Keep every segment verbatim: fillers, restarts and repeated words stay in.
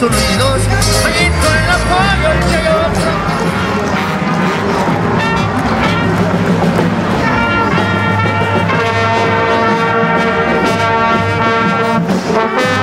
sonidos, grito el apoyo y llegó. Oh,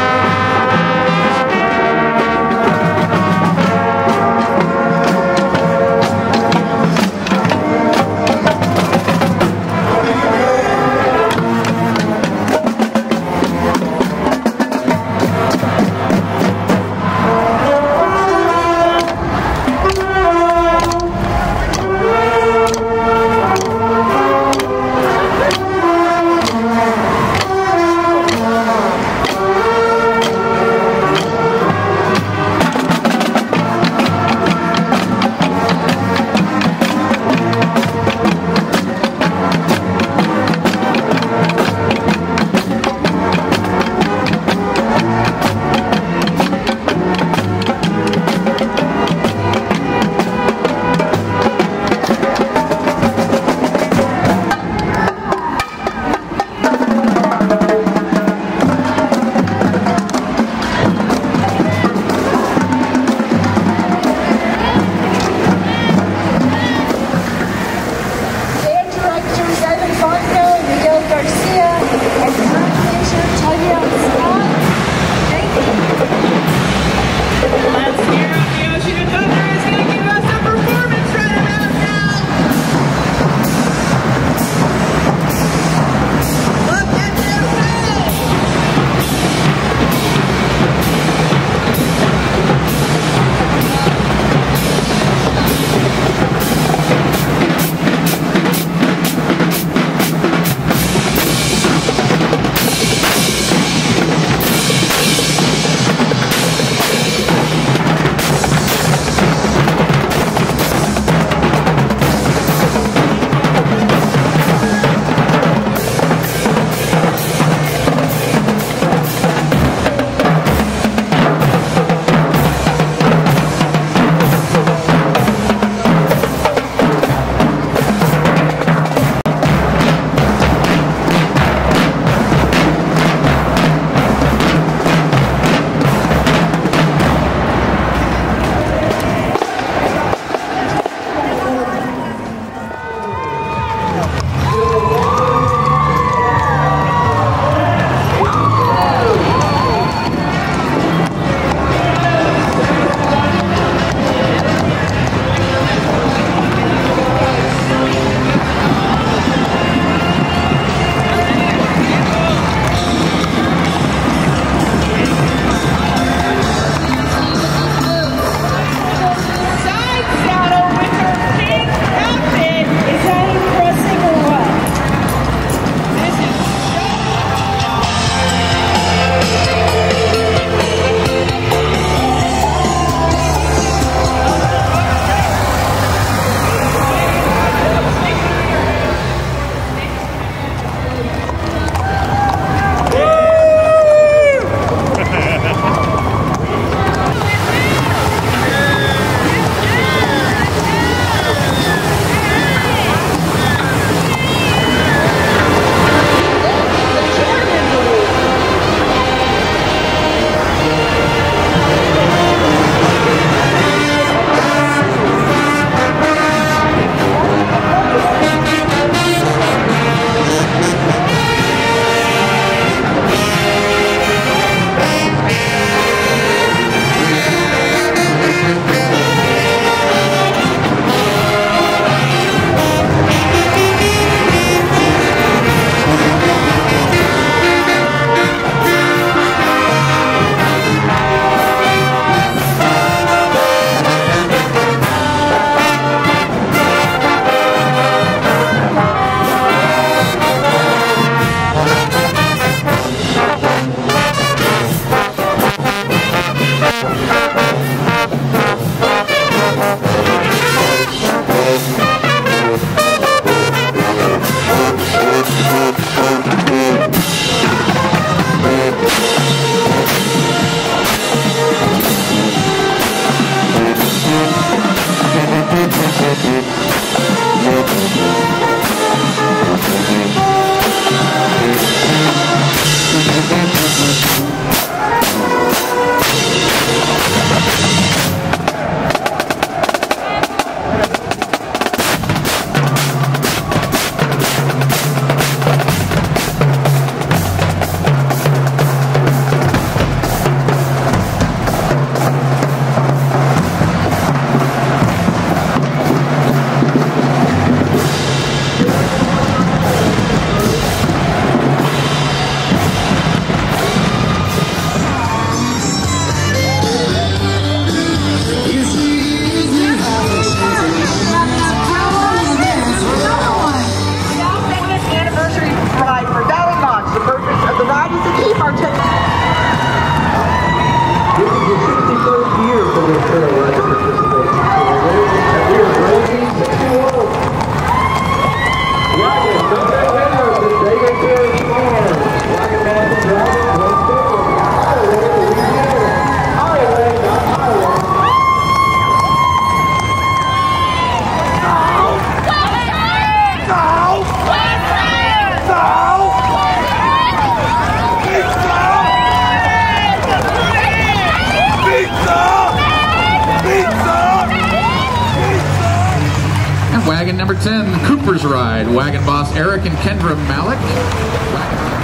And wagon number ten, Cooper's Ride, wagon boss Eric and Kendra Malik.